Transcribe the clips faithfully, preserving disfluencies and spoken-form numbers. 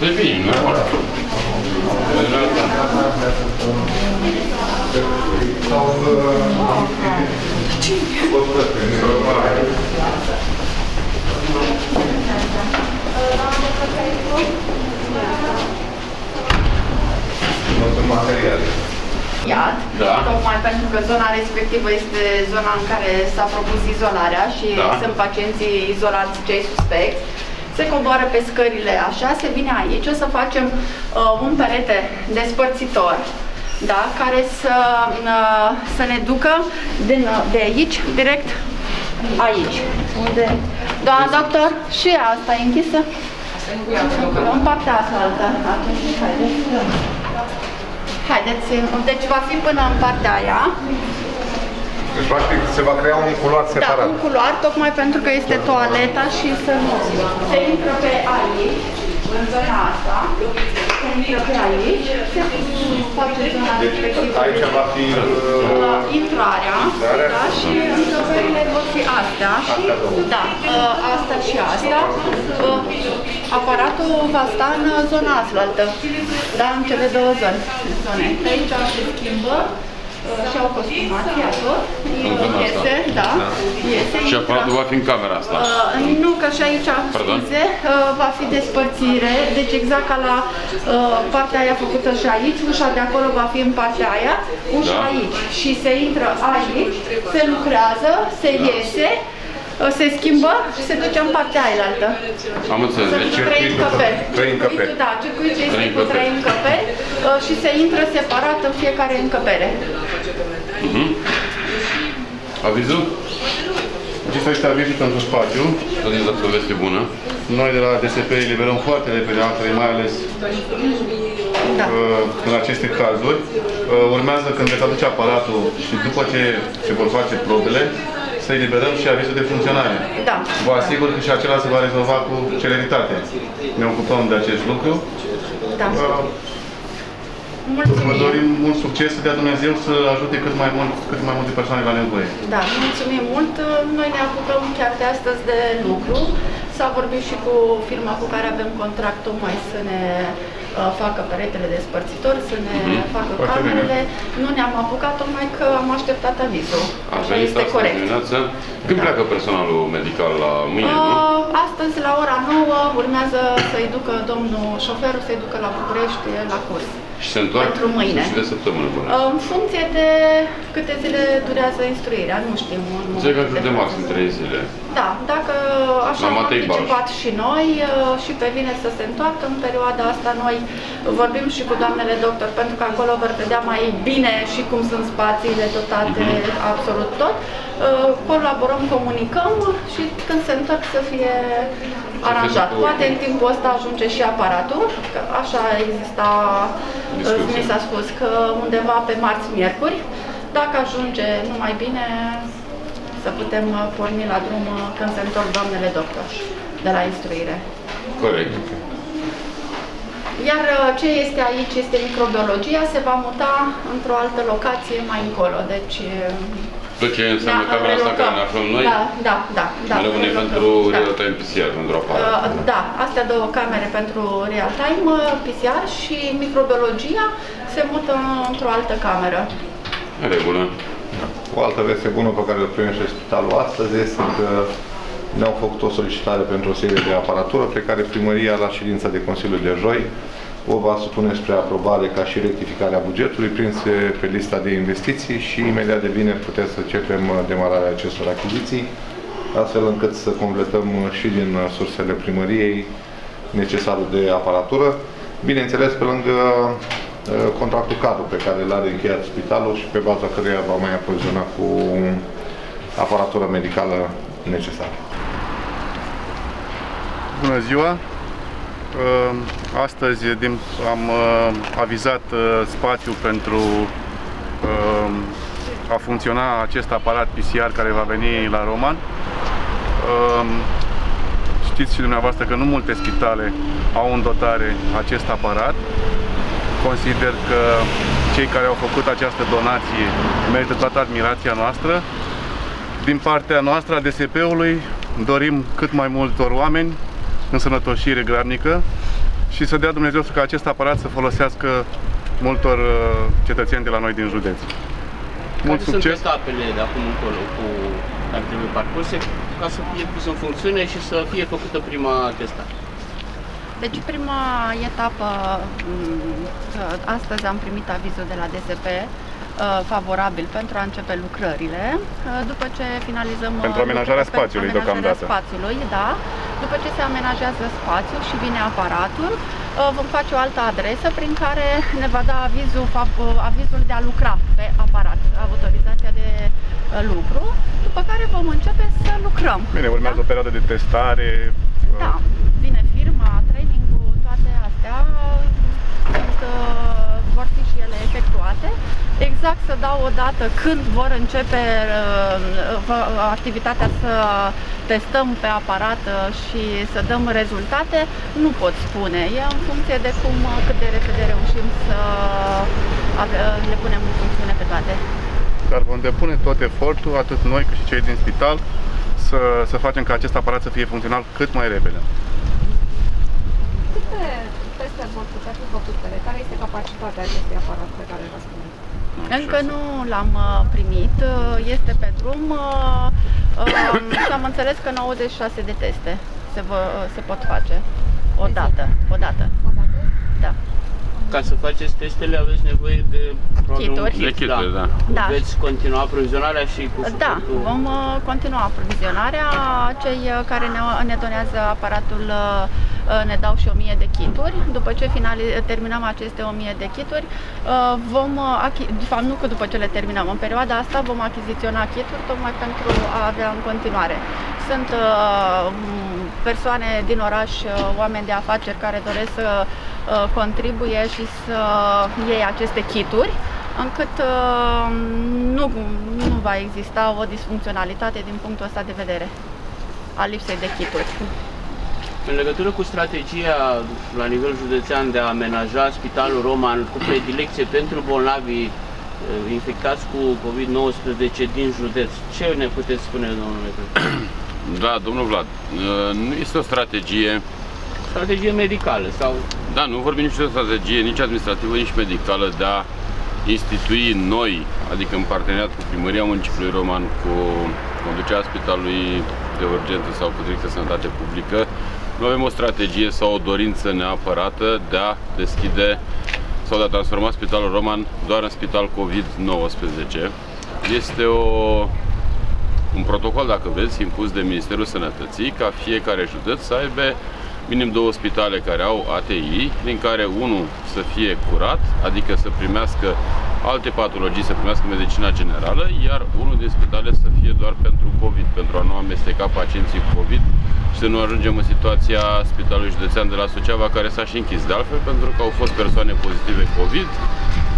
Devin, nu? Iad, da. Tocmai pentru că zona respectivă este zona în care s-a propus izolarea și da. Sunt pacienții izolați cei suspecți. Se coboară pe scările așa, se vine aici, o să facem uh, un perete despărțitor, da, care să, uh, să ne ducă din, de aici, direct aici. Unde? Doamna doctor, și asta e închisă? În partea asta, haideți, deci va fi până în partea aia. Deci, practic, se va crea un culoar separat. Da, un culoar, tocmai pentru că este toaleta și să nu. Se intră pe aici, în zona asta, se intră pe aici, se face zona respectivă. Aici va fi intrarea, da, și încăperile vor fi astea și, da, asta și asta. Aparatul va sta în zona asfaltă, da, în cele două zone. Aici se schimbă. Și au costumat, iată, iese, da, iese. Și aparatul va fi în camera asta? Uh, nu, că și aici scuze, uh, va fi despărțire, deci exact ca la uh, partea aia făcută și aici, ușa de acolo va fi în partea aia, ușa da. Aici. Și se intră aici, se lucrează, se da. Iese, uh, se schimbă și se duce în partea ailaltă. Am înțeles, deci trei încăperi. Trei încăperi. Da, circuitul este cu trei încăperi uh, și se intră separat în fiecare încăpere. Mm-hmm. Avizul? Acesta este avizul pentru spațiu. Exact, o veste bună. Noi de la D S P eliberăm foarte repede actele, mai ales da. uh, în aceste cazuri. Uh, urmează când veți aduce aparatul și după ce se vor face probele, să eliberăm și avizul de funcționare. Da. Vă asigur că și acela se va rezolva cu celeritate. Ne ocupăm de acest lucru. Da. Uh, Mulțumim. Vă dorim mult succes, să dea Dumnezeu să ajute cât mai, mult, cât mai multe persoane la nevoie. Da, mulțumim mult. Noi ne apucăm chiar de astăzi de lucru. S-a vorbit și cu firma cu care avem contract, tocmai să ne uh, facă peretele despărțitor, să ne mm-hmm. facă foarte camerele. Bine. Nu ne-am apucat, tocmai că am așteptat avizul. Așa este corect. Când da. Pleacă personalul medical la mâine, uh, nu? Astăzi, la ora nouă, urmează să-i ducă domnul șoferul, să-i ducă la București, la curs. Și se întoarcă pentru mâine. De săptămână bună. În funcție de câte zile durează instruirea, nu știm. Înțeleg că de maxim trei zile. Da, dacă așa am participat și noi și pe vine să se întoarcă, în perioada asta noi vorbim și cu doamnele doctor, pentru că acolo vor vedea mai bine și cum sunt spațiile dotate, mm-hmm. absolut tot. Colaborăm, comunicăm și când se întoarcă să fie aranjat. Poate în timpul ăsta ajunge și aparatul, că așa exista, mi s-a spus, că undeva pe marți, miercuri, dacă ajunge numai bine, să putem porni la drum când se întorc doamnele doctor de la instruire. Corect. Iar ce este aici, este microbiologia, se va muta într-o altă locație mai încolo, deci... Tot ce înseamnă da, camera asta care ne aflăm noi, da, da, da, da, rămâne pentru da. Real-time P C R, pentru aparat. Uh, da, astea două camere pentru real-time P C R și microbiologia se mută într-o altă cameră. În regulă. O altă veste bună pe care o primește spitalul astăzi este că ne-au făcut o solicitare pentru o serie de aparatură pe care primăria, la ședința de Consiliu de joi, o va supune spre aprobare ca și rectificarea bugetului prinse pe lista de investiții și imediat de vineri putem să începem demararea acestor achiziții, astfel încât să completăm și din sursele primăriei necesarul de aparatură. Bineînțeles, pe lângă contractul cadru pe care l-a încheiat spitalul și pe baza căreia va mai aproviziona cu aparatură medicală necesară. Bună ziua! Astăzi am avizat spațiul pentru a funcționa acest aparat P C R care va veni la Roman. Știți și dumneavoastră că nu multe spitale au în dotare acest aparat. Consider că cei care au făcut această donație merită toată admirația noastră. Din partea noastră a D S P-ului dorim cât mai multor oameni însănătoșire grabnică și să dea Dumnezeu ca acest aparat să folosească multor cetățeni de la noi din județ. Mult succes! Care sunt etapele de acum încolo cu care trebuie parcurse ca să fie pus în funcțiune și să fie făcută prima testare? Deci prima etapă, astăzi am primit avizul de la D S P favorabil pentru a începe lucrările, după ce finalizăm... Pentru amenajarea spațiului deocamdată. Amenajarea spațiului, da. După ce se amenajează spațiul și vine aparatul, vom face o altă adresă prin care ne va da avizul, avizul de a lucra pe aparat, autorizația de lucru, după care vom începe să lucrăm. Bine, urmează da? o perioadă de testare. Da, vine firma, training-ul, toate astea sunt, vor fi și ele efectuate. Exact să dau o dată când vor începe activitatea să testăm pe aparat și să dăm rezultate, nu pot spune. E în funcție de cum, cât de repede reușim să le punem în funcțiune pe toate. Dar vom depune tot efortul, atât noi cât și cei din spital, să, să facem ca acest aparat să fie funcțional cât mai repede. Câte teste vor putea fi făcute? Care este capacitatea acestui aparat pe care l-ați primit? Încă nu l-am primit, este pe drum și am înțeles că nouăzeci și șase de teste se, vă, se pot face o dată, o dată. Da. Ca să faceți testele aveți nevoie de kituri. De kituri, da. Da. Veți continua aprovizionarea și cu suportul? Da, vom continua aprovizionarea. Cei care ne, ne donează aparatul ne dau și o mie de kituri. După ce terminăm aceste o mie de kituri, vom, de fapt nu că după ce le terminăm, în perioada asta vom achiziționa kituri tocmai pentru a avea în continuare. Sunt persoane din oraș, oameni de afaceri care doresc să contribuie și să iei aceste kituri, încât nu, nu va exista o disfuncționalitate din punctul ăsta de vedere a lipsei de kituri. În legătură cu strategia la nivel județean de a amenaja Spitalul Roman cu predilecție pentru bolnavii infectați cu COVID nouăsprezece din județ, ce ne puteți spune, domnule președinte? Da, domnul Vlad, nu este o strategie... Strategie medicală sau... Da, nu vorbim nici de o strategie, nici administrativă, nici medicală de a institui noi, adică în parteneriat cu Primăria Municipiului Roman, cu conducerea Spitalului de Urgență sau cu Direcția de Sănătate Publică, nu avem o strategie sau o dorință neapărată de a deschide sau de a transforma Spitalul Roman doar în spital COVID nouăsprezece. Este o, un protocol, dacă vreți, impus de Ministerul Sănătății ca fiecare județ să aibă minim două spitale care au A T I, din care unul să fie curat, adică să primească alte patologii, să primească medicina generală, iar unul din spitale să fie doar pentru COVID, pentru a nu amesteca pacienții cu COVID și să nu ajungem în situația Spitalului Județean de la Suceava, care s-a și închis de altfel, pentru că au fost persoane pozitive COVID,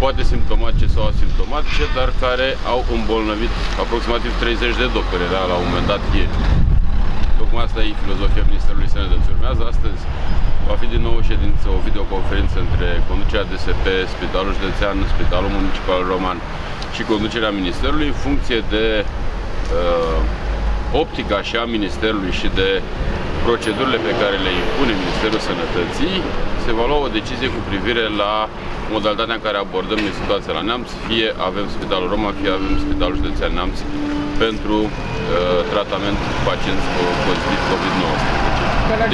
poate simptomatice sau asimptomatice, dar care au îmbolnăvit aproximativ treizeci de doctori, era la un moment dat ieri. Tocmai asta e filozofia Ministerului Sănătății. Urmează astăzi, va fi din nou o ședință, o videoconferință între conducerea D S P, Spitalul Județean, Spitalul Municipal Roman și conducerea Ministerului, în funcție de uh, optica și a Ministerului și de procedurile pe care le impune Ministerul Sănătății, se va lua o decizie cu privire la modalitatea în care abordăm situația la Neamț, fie avem Spitalul Roman, fie avem Spitalul Județean Neamț pentru uh, tratament pacienți pozitiv COVID nouăsprezece.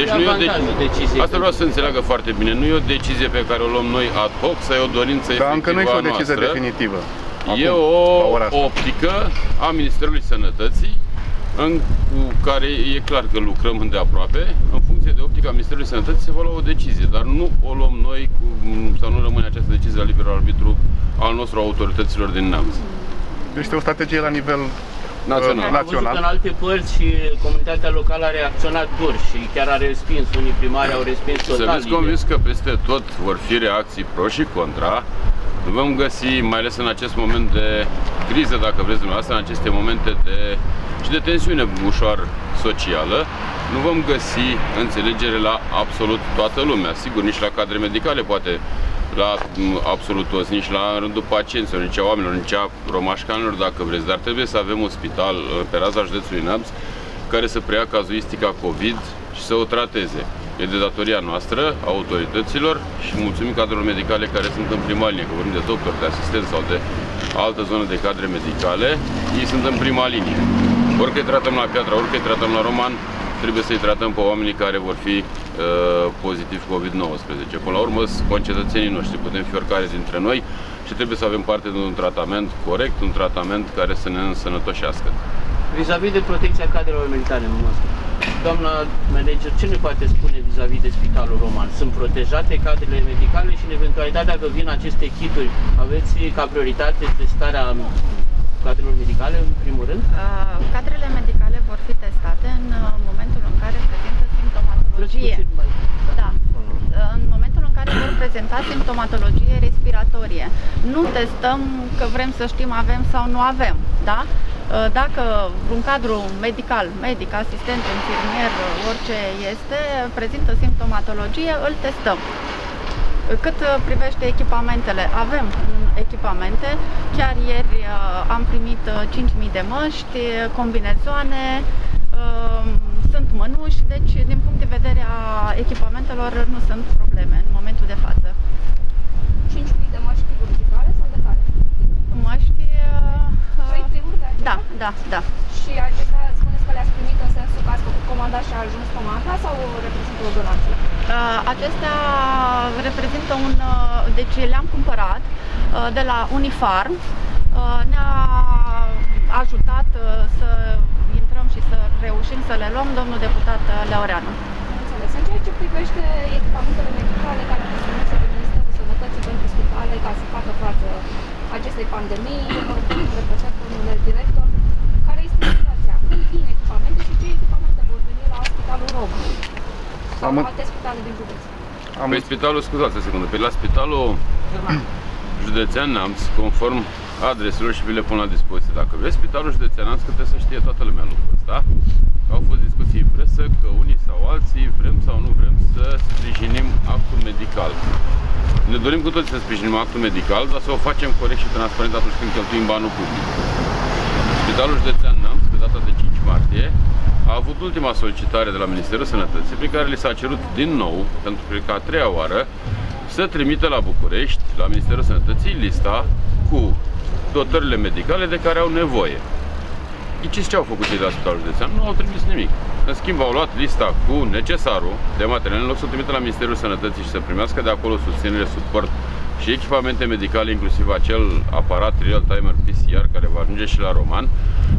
Deci nu e o decizie. Asta vreau să înțeleagă foarte bine. Nu e o decizie pe care o luăm noi ad hoc, sau e o dorință efectivă a noastră. Dar încă nu e o decizie definitivă. E o optică a Ministerului Sănătății, în, cu care e clar că lucrăm îndeaproape. În funcție de optica Ministerului Sănătății se va lua o decizie, dar nu o luăm noi cu, sau nu rămâne această decizie la liberul arbitru al nostru, a autorităților din Neamț. Este o strategie la nivel național. Am văzut că în alte părți și comunitatea locală a reacționat dur și chiar a respins, unii primari au respins total. Să fiți convins că peste tot vor fi reacții pro și contra. Vom găsi, mai ales în acest moment de criză, dacă vreți dumneavoastră, în aceste momente de și de tensiune ușor socială, nu vom găsi înțelegere la absolut toată lumea. Sigur, nici la cadre medicale, poate la absolut toți, nici la rândul pacienților, nici a oamenilor, nici a romașcanilor, dacă vreți. Dar trebuie să avem un spital pe raza județului Neamț care să preia cazuistica COVID și să o trateze. E de datoria noastră, a autorităților, și mulțumim cadrelor medicale care sunt în prima linie, că vorbim de doctori, de asistenți sau de altă zonă de cadre medicale, ei sunt în prima linie. Oricât tratăm la Piatra, oricât tratăm la Roman, trebuie să-i tratăm pe oamenii care vor fi uh, pozitivi COVID nouăsprezece. Până la urmă, concetățenii noștri, putem fi oricare dintre noi și trebuie să avem parte de un tratament corect, un tratament care să ne însănătoșească. Vis-a-vis de protecția cadrelor medicale, doamna manager, ce ne poate spune vis-a-vis de Spitalul Roman? Sunt protejate cadrele medicale și în eventualitatea că vin aceste kituri, aveți ca prioritate testarea cadrelor medicale, în primul rând? Uh, cadrele medicale vor fi testate în momentul în care prezintă simptomatologie. Da. În momentul în care vor prezenta simptomatologie respiratorie. Nu testăm că vrem să știm avem sau nu avem, da? Dacă un cadru medical, medic, asistent, infirmier, orice este, prezintă simptomatologie, îl testăm. Cât privește echipamentele, avem echipamente. Chiar ieri am primit cinci mii de măști, combinezoane, sunt mănuși, deci din punct de vedere a echipamentelor nu sunt probleme în momentul de față. cinci mii de măști chirurgicale sau de care? Măști... Da, da, da. Și acesta spuneți că le-ați primit în sensul că ați făcut comanda și a ajuns comanda sau reprezintă o donație? Acestea reprezintă un... Deci le-am cumpărat de la Unifarm. Ne-a ajutat să intrăm și să reușim să le luăm domnul deputat Leoreanu. Înțeles. În ceea ce privește echipamentele medicale care sunt trimise de Ministerul Sănătății pentru spitale ca să facă față acestei pandemii, reprezintă domnul director, care este situația? Când vin echipamente și ce echipamente vor veni la Spitalul Roman? Sau Am alte spitale din județ? Pe spitalul, scuzați o secundă, pe la Spitalul Județean Neamț, conform adreselor și vi le pun la dispoziție. Dacă vreți, Spitalul Județean Neamț, că trebuie să știe toată lumea lucrul ăsta. Au fost discuții în presă că unii sau alții vrem sau nu vrem să sprijinim actul medical. Ne dorim cu toții să sprijinim actul medical, dar să o facem corect și transparent atunci când cheltuim banul public. Spitalul Județean Neamț, pe data de cinci martie, a avut ultima solicitare de la Ministerul Sănătății, prin care li s-a cerut din nou, pentru că a treia oară, să trimită la București, la Ministerul Sănătății, lista cu dotările medicale de care au nevoie. Ghiciți ce au făcut ei la Spitalul Județean? Nu au trimis nimic. În schimb, au luat lista cu necesarul de material, în loc să o trimită la Ministerul Sănătății și să primească de acolo susținere, suport și echipamente medicale, inclusiv acel aparat real-time P C R care va ajunge și la Roman,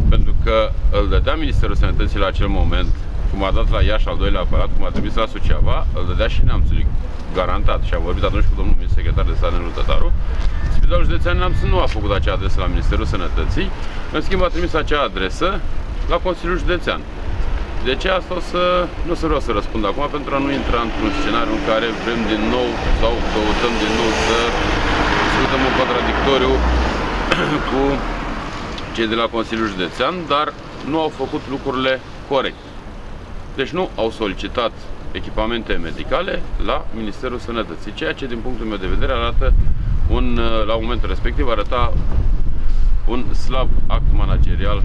pentru că îl dădea Ministerul Sănătății la acel moment, cum a dat la Iași al doilea aparat, cum a trimis la Suceava, îl dădea și Neamțului, garantat. Și am vorbit atunci cu domnul secretar de stat Nelu Tătaru. Spitalul Județean Neamț nu a făcut acea adresă la Ministerul Sănătății, în schimb a trimis acea adresă la Consiliul Județean. De ce asta o să... nu să vreau să răspund acum, pentru a nu intra într-un scenariu în care vrem din nou sau căutăm din nou să discutăm un contradictoriu cu cei de la Consiliul Județean, dar nu au făcut lucrurile corect. Deci nu au solicitat echipamente medicale la Ministerul Sănătății, ceea ce din punctul meu de vedere arată un, la momentul respectiv arăta un slab act managerial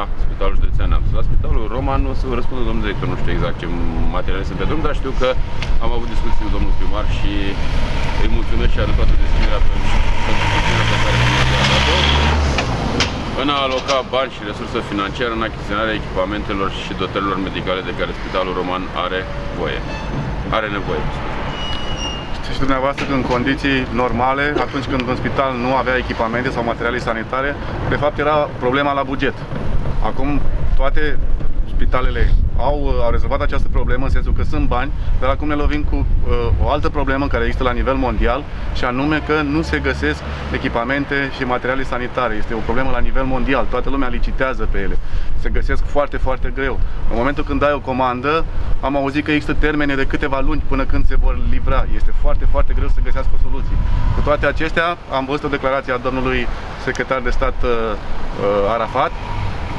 la Spitalul Județean Neamț. La Spitalul Roman nu o să vă răspundă domnul director, nu știu exact ce materiale sunt pe drum, dar știu că am avut discuții cu domnul primar și îi mulțumesc și arăt toată deschiderea pentru susținerea pe care mi-a dat-o în a aloca bani și resurse financiare în achiziționarea echipamentelor și dotărilor medicale de care Spitalul Roman are voie. Are nevoie. Și dumneavoastră că în condiții normale, atunci când în spital nu avea echipamente sau materiale sanitare, de fapt era problema la buget. Acum toate spitalele au, au rezolvat această problemă în sensul că sunt bani, dar acum ne lovim cu uh, o altă problemă care există la nivel mondial, și anume că nu se găsesc echipamente și materiale sanitare. Este o problemă la nivel mondial, toată lumea licitează pe ele. Se găsesc foarte, foarte greu. În momentul când dai o comandă, am auzit că există termene de câteva luni până când se vor livra. Este foarte, foarte greu să găsească o soluție. Cu toate acestea, am văzut o declarație a domnului secretar de stat uh, Arafat,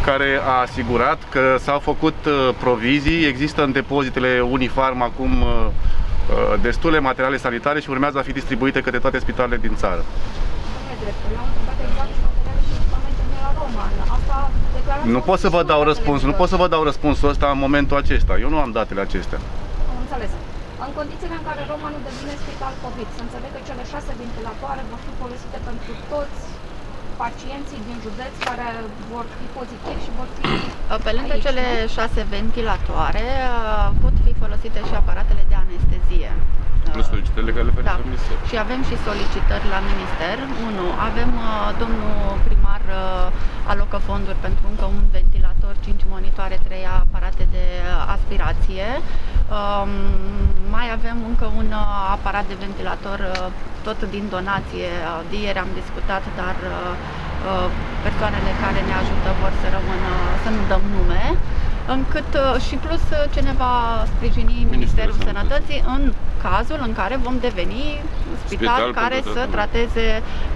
care a asigurat că s-au făcut provizii, există în depozitele Unifarm acum destule materiale sanitare și urmează a fi distribuite către toate spitalele din țară. Nu pot să vă dau răspuns, nu pot să vă dau răspunsul ăsta în momentul acesta. Eu nu am datele acestea. înțeles. În condițiile în care Romanul devine spital COVID, să înțeleg că cele șase ventilatoare vor fi folosite pentru toți pacienții din județ care vor fi pozitivi și vor fi Pe lângă aici, cele nu? șase ventilatoare pot fi folosite și aparatele de anestezie. Plus solicitările care le veni da. la minister. Și avem și solicitări la minister. Unu, avem domnul primar alocă fonduri pentru încă un ventilator, cinci monitoare, trei aparate de aspirație. Um, mai avem încă un uh, aparat de ventilator, uh, tot din donație. De ieri am discutat, dar uh, persoanele care ne ajută vor să rămână, să nu dăm nume, încât uh, și plus uh, ce ne va sprijini Ministerul, Ministerul Sănătății, Sănătății în cazul în care vom deveni spital, spital care să trateze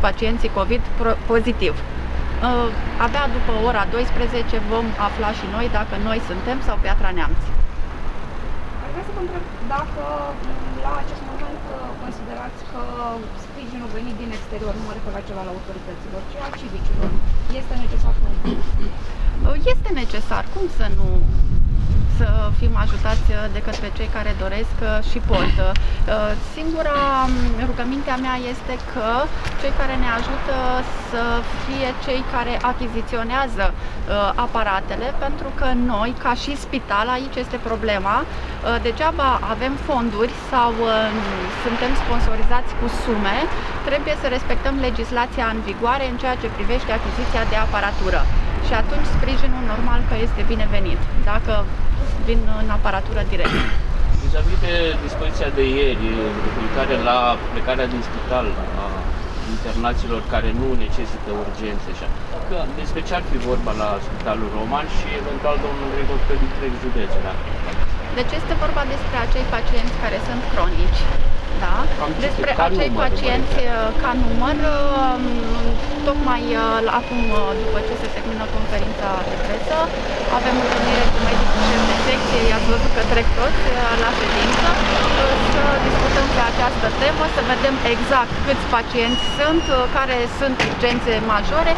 pacienții COVID pozitiv. Uh, abia după ora douăsprezece vom afla și noi dacă noi suntem sau Piatra Neamț. Vreau să vă întreb dacă la acest moment considerați că sprijinul venit din exterior, nu mă refer la cel al autorităților, ci al civicilor, este necesar sau nu? Este necesar. Cum să nu să fim ajutați de către cei care doresc și pot? Singura rugămintea mea este că cei care ne ajută să fie cei care achiziționează aparatele, pentru că noi, ca și spital, aici este problema. Degeaba avem fonduri sau suntem sponsorizați cu sume, trebuie să respectăm legislația în vigoare în ceea ce privește achiziția de aparatură. Și atunci sprijinul normal că este binevenit, dacă vin în aparatură direct. Deci am venit pe dispoziția de ieri, referitoare la plecarea din spital a internaților care nu necesită urgențe, așa. Că despre ce ar fi vorba la Spitalul Roman și eventual domnul Gregor pe întreg județul. Deci este vorba despre acei pacienți care sunt cronici. Da? Despre acei pacienți ca număr, tocmai acum, după ce se termină conferința de presă, avem întâlnire cu medicul șef de secție, i-ați văzut că trec toți la ședință, să discutăm pe această temă, să vedem exact câți pacienți sunt, care sunt urgențe majore,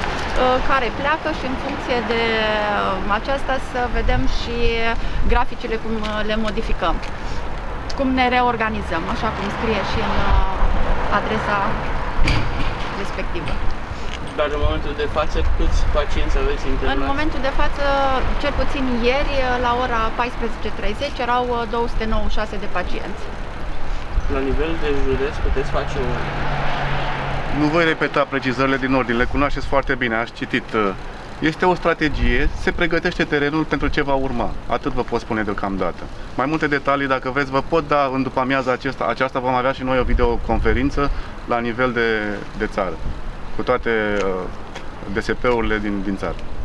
care pleacă și în funcție de aceasta să vedem și graficile cum le modificăm. Cum ne reorganizăm, așa cum scrie și în adresa respectivă. Dar în momentul de față, câți pacienți aveți internați? În momentul de față, cel puțin ieri, la ora paisprezece treizeci, erau două sute nouăzeci și șase de pacienți. La nivel de județ, puteți face o... Nu voi repeta precizările din ordine, le cunoașteți foarte bine, ați citit. Este o strategie, se pregătește terenul pentru ce va urma. Atât vă pot spune deocamdată. Mai multe detalii, dacă vreți, vă pot da în după amiaza aceasta. Aceasta vom avea și noi o videoconferință la nivel de, de țară, cu toate uh, D S P-urile din, din țară.